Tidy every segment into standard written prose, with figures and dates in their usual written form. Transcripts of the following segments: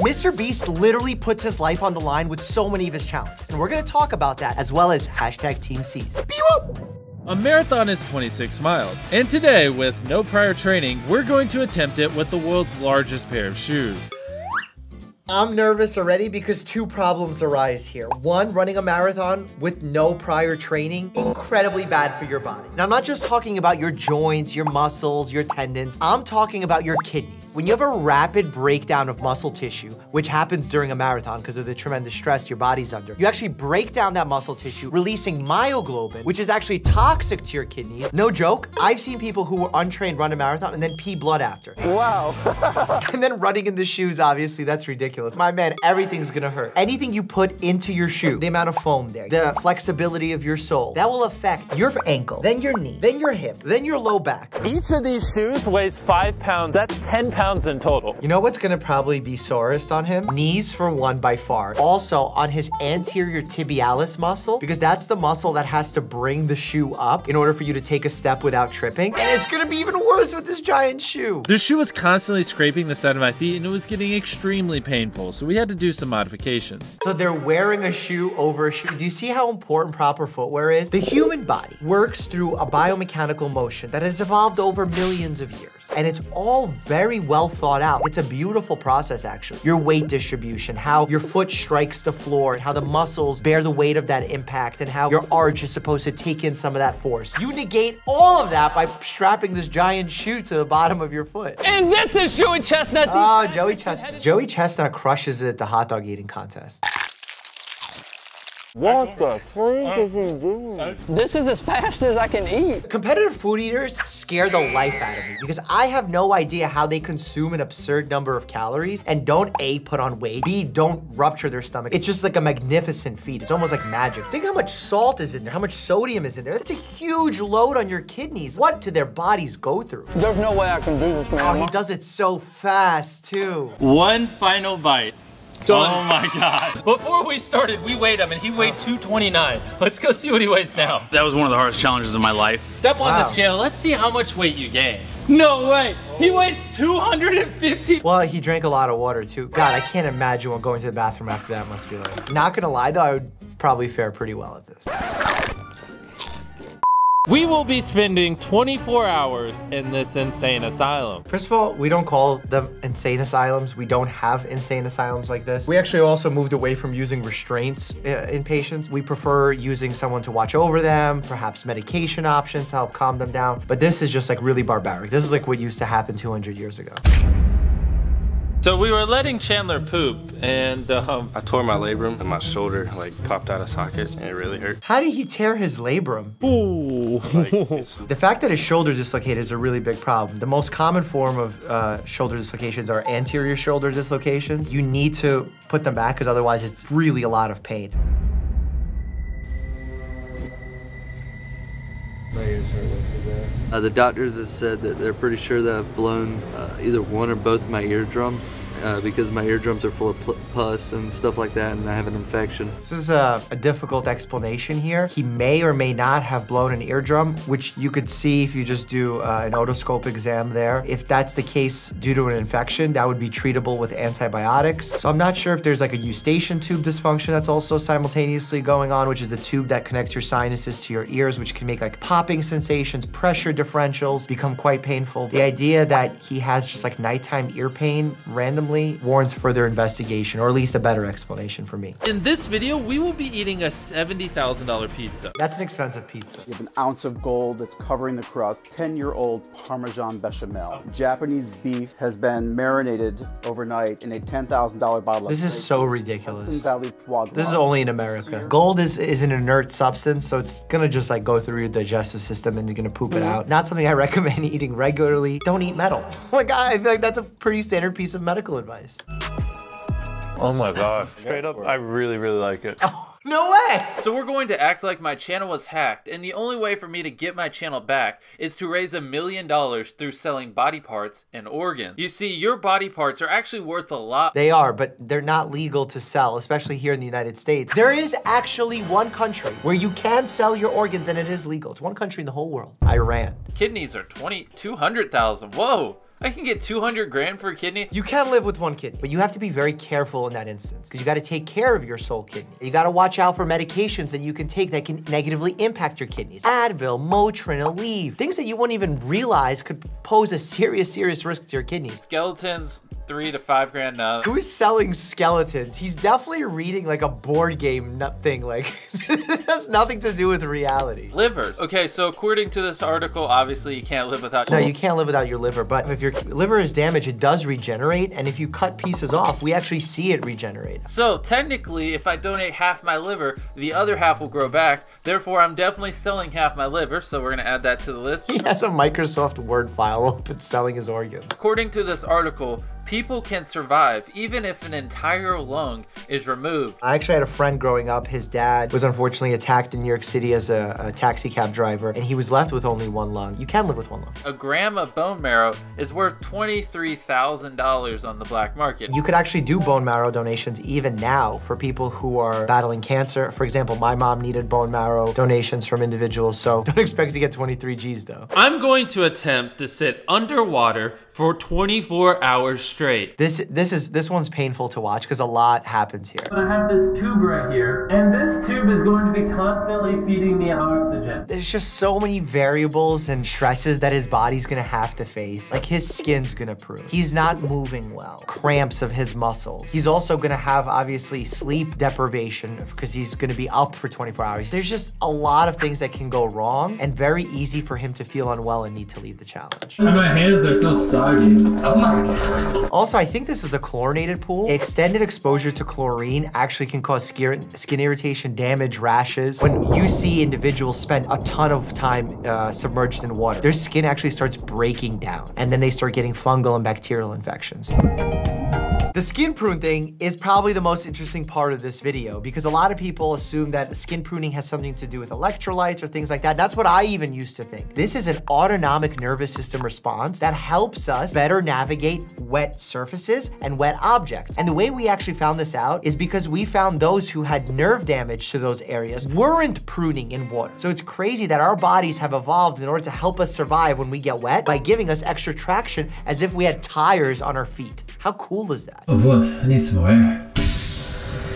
MrBeast literally puts his life on the line with so many of his challenges, and we're gonna talk about that as well as hashtag Team Seas. A marathon is 26 miles, and today, with no prior training, we're going to attempt it with the world's largest pair of shoes. I'm nervous already because two problems arise here. One, running a marathon with no prior training, incredibly bad for your body. Now, I'm not just talking about your joints, your muscles, your tendons. I'm talking about your kidneys. When you have a rapid breakdown of muscle tissue, which happens during a marathon because of the tremendous stress your body's under, you actually break down that muscle tissue, releasing myoglobin, which is actually toxic to your kidneys. No joke, I've seen people who were untrained run a marathon and then pee blood after. Wow. And then running in the shoes, obviously, that's ridiculous. My man, everything's gonna hurt. Anything you put into your shoe, the amount of foam there, the flexibility of your sole, that will affect your ankle, then your knee, then your hip, then your low back. Each of these shoes weighs 5 pounds. That's 10 pounds in total. You know what's gonna probably be sorest on him? Knees for one by far. Also on his anterior tibialis muscle, because that's the muscle that has to bring the shoe up in order for you to take a step without tripping. And it's gonna be even worse with this giant shoe. The shoe was constantly scraping the side of my feet and it was getting extremely painful. So we had to do some modifications. So they're wearing a shoe over a shoe. Do you see how important proper footwear is? The human body works through a biomechanical motion that has evolved over millions of years. And it's all very well thought out. It's a beautiful process, actually. Your weight distribution, how your foot strikes the floor, how the muscles bear the weight of that impact, and how your arch is supposed to take in some of that force. You negate all of that by strapping this giant shoe to the bottom of your foot. And this is Joey Chestnut. Oh, Joey Chestnut. Joey Chestnut crushes it at the hot dog eating contest. What the freak is he doing? This is as fast as I can eat. Competitive food eaters scare the life out of me because I have no idea how they consume an absurd number of calories and don't A, put on weight, B, don't rupture their stomach. It's just like a magnificent feat. It's almost like magic. Think how much salt is in there, how much sodium is in there. That's a huge load on your kidneys. What do their bodies go through? There's no way I can do this, man. Oh, he does it so fast, too. One final bite. Done. Oh my God. Before we started, we weighed him and he weighed 229. Let's go see what he weighs now. That was one of the hardest challenges of my life. Step on the scale, let's see how much weight you gain. No way, he weighs 250. Well, he drank a lot of water too. God, I can't imagine what going to the bathroom after that must be like. Not gonna lie though, I would probably fare pretty well at this. We will be spending 24 hours in this insane asylum. First of all, we don't call them insane asylums. We don't have insane asylums like this. We actually also moved away from using restraints in patients. We prefer using someone to watch over them, perhaps medication options to help calm them down. But this is just like really barbaric. This is like what used to happen 200 years ago. So we were letting Chandler poop, and I tore my labrum and my shoulder like popped out of socket, and it really hurt. How did he tear his labrum? Ooh. The fact that his shoulder dislocated is a really big problem. The most common form of shoulder dislocations are anterior shoulder dislocations. You need to put them back because otherwise it's really a lot of pain. The doctor just said that they're pretty sure that I've blown either one or both of my eardrums because my eardrums are full of pus and stuff like that, and I have an infection. This is a difficult explanation here. He may or may not have blown an eardrum, which you could see if you just do an otoscope exam there. If that's the case due to an infection, that would be treatable with antibiotics. So I'm not sure if there's like a eustachian tube dysfunction that's also simultaneously going on, which is the tube that connects your sinuses to your ears, which can make like popping sensations, pressure differentials become quite painful. The idea that he has just like nighttime ear pain randomly warrants further investigation, or at least a better explanation for me. In this video, we will be eating a $70,000 pizza. That's an expensive pizza. You have an ounce of gold that's covering the crust, 10-year-old Parmesan bechamel. Japanese beef has been marinated overnight in a $10,000 bottle. This is so ridiculous. This is only in America. Gold is an inert substance, so it's gonna just like go through your digestive system and you're gonna poop it out. Not something I recommend eating regularly. Don't eat metal. Like, I feel like that's a pretty standard piece of medical advice. Oh my God. Straight up, I really, really like it. Oh, no way! So we're going to act like my channel was hacked, and the only way for me to get my channel back is to raise $1 million through selling body parts and organs. You see, your body parts are actually worth a lot. They are, but they're not legal to sell, especially here in the United States. There is actually one country where you can sell your organs and it is legal. It's one country in the whole world, Iran. Kidneys are 200,000, whoa. I can get 200 grand for a kidney? You can live with one kidney, but you have to be very careful in that instance, because you gotta take care of your sole kidney. You gotta watch out for medications that you can take that can negatively impact your kidneys. Advil, Motrin, Aleve, things that you wouldn't even realize could pose a serious, serious risk to your kidneys. Skeletons, 3 to 5 grand now. Who's selling skeletons? He's definitely reading like a board game thing, like it has nothing to do with reality. Livers. Okay, so according to this article, obviously you can't live without. No, you can't live without your liver, but if your liver is damaged, it does regenerate, and if you cut pieces off, we actually see it regenerate. So technically, if I donate half my liver, the other half will grow back. Therefore, I'm definitely selling half my liver, so we're gonna add that to the list. He has a Microsoft Word file open selling his organs. According to this article, people can survive even if an entire lung is removed. I actually had a friend growing up. His dad was unfortunately attacked in New York City as a taxi cab driver, and he was left with only one lung. You can live with one lung. A gram of bone marrow is worth $23,000 on the black market. You could actually do bone marrow donations even now for people who are battling cancer. For example, my mom needed bone marrow donations from individuals, so don't expect to get 23 G's though. I'm going to attempt to sit underwater for 24 hours straight. This one's painful to watch because a lot happens here. I have this tube right here, and this tube is going to be constantly feeding me oxygen. There's just so many variables and stresses that his body's gonna have to face. Like his skin's gonna prove. He's not moving well. Cramps of his muscles. He's also gonna have obviously sleep deprivation because he's gonna be up for 24 hours. There's just a lot of things that can go wrong and very easy for him to feel unwell and need to leave the challenge. My hands are so soft. Oh my God. Also, I think this is a chlorinated pool. Extended exposure to chlorine actually can cause skin irritation, damage, rashes. When you see individuals spend a ton of time submerged in water, their skin actually starts breaking down, and then they start getting fungal and bacterial infections. The skin prune thing is probably the most interesting part of this video because a lot of people assume that skin pruning has something to do with electrolytes or things like that. That's what I even used to think. This is an autonomic nervous system response that helps us better navigate wet surfaces and wet objects. And the way we actually found this out is because we found those who had nerve damage to those areas weren't pruning in water. So it's crazy that our bodies have evolved in order to help us survive when we get wet by giving us extra traction as if we had tires on our feet. How cool is that? Oh boy, I need some more air.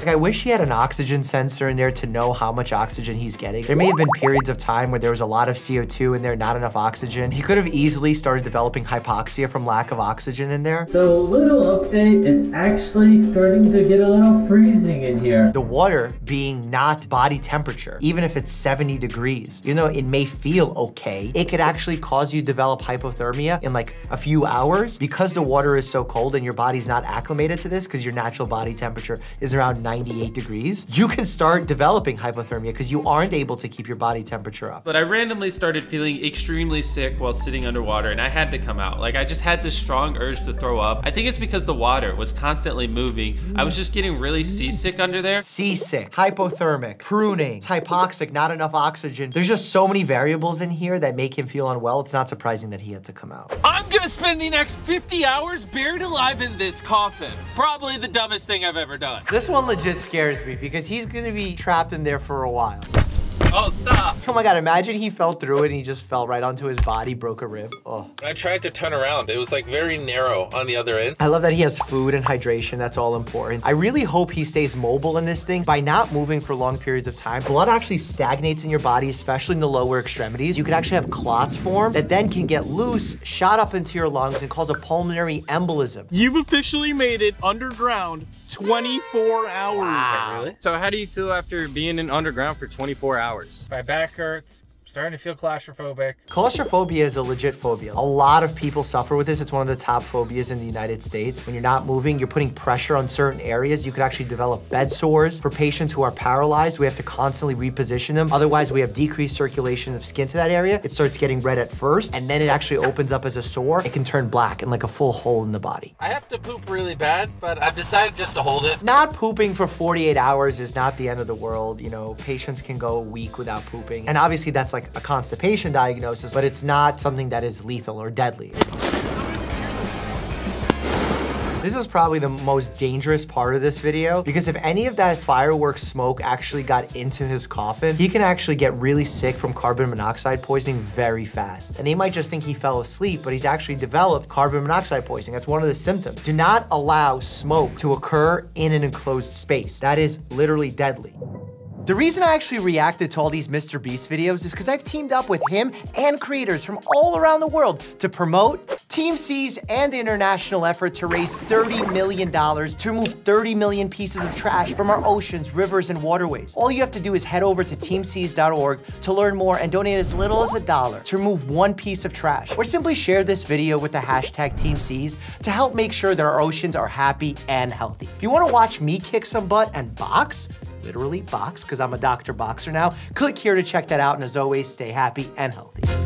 Like, I wish he had an oxygen sensor in there to know how much oxygen he's getting. There may have been periods of time where there was a lot of CO2 in there, not enough oxygen. He could have easily started developing hypoxia from lack of oxygen in there. So little update, it's actually starting to get a little freezing in here. The water being not body temperature, even if it's 70 degrees, you know, it may feel okay. It could actually cause you to develop hypothermia in like a few hours because the water is so cold and your body's not acclimated to this because your natural body temperature is around 90, 98 degrees, you can start developing hypothermia because you aren't able to keep your body temperature up. But I randomly started feeling extremely sick while sitting underwater, and I had to come out. Like, I just had this strong urge to throw up. I think it's because the water was constantly moving. I was just getting really seasick under there. Seasick, hypothermic, pruning, hypoxic, not enough oxygen. There's just so many variables in here that make him feel unwell. It's not surprising that he had to come out. I'm gonna spend the next 50 hours buried alive in this coffin. Probably the dumbest thing I've ever done. This one legit scares me because he's gonna be trapped in there for a while. Oh, stop. Oh my God, imagine he fell through it and he just fell right onto his body, broke a rib. Oh. I tried to turn around. It was like very narrow on the other end. I love that he has food and hydration. That's all important. I really hope he stays mobile in this thing. By not moving for long periods of time, blood actually stagnates in your body, especially in the lower extremities. You could actually have clots form that then can get loose, shot up into your lungs and cause a pulmonary embolism. You've officially made it underground 24 hours. Wow. Really? So how do you feel after being in underground for 24 hours? My back hurts. Starting to feel claustrophobic. Claustrophobia is a legit phobia. A lot of people suffer with this. It's one of the top phobias in the United States. When you're not moving, you're putting pressure on certain areas. You could actually develop bed sores. For patients who are paralyzed, we have to constantly reposition them. Otherwise, we have decreased circulation of skin to that area. It starts getting red at first, and then it actually opens up as a sore. It can turn black and like a full hole in the body. I have to poop really bad, but I've decided just to hold it. Not pooping for 48 hours is not the end of the world. You know, patients can go a week without pooping. And obviously that's like a constipation diagnosis, but it's not something that is lethal or deadly. This is probably the most dangerous part of this video, because if any of that fireworks smoke actually got into his coffin, he can actually get really sick from carbon monoxide poisoning very fast. And they might just think he fell asleep, but he's actually developed carbon monoxide poisoning. That's one of the symptoms. Do not allow smoke to occur in an enclosed space. That is literally deadly. The reason I actually reacted to all these MrBeast videos is because I've teamed up with him and creators from all around the world to promote Team Seas and the international effort to raise $30 million to remove 30 million pieces of trash from our oceans, rivers, and waterways. All you have to do is head over to teamseas.org to learn more and donate as little as $1 to remove one piece of trash, or simply share this video with the hashtag Team Seas to help make sure that our oceans are happy and healthy. If you want to watch me kick some butt and box, literally box, because I'm a Dr. Boxer now, click here to check that out, and as always, stay happy and healthy.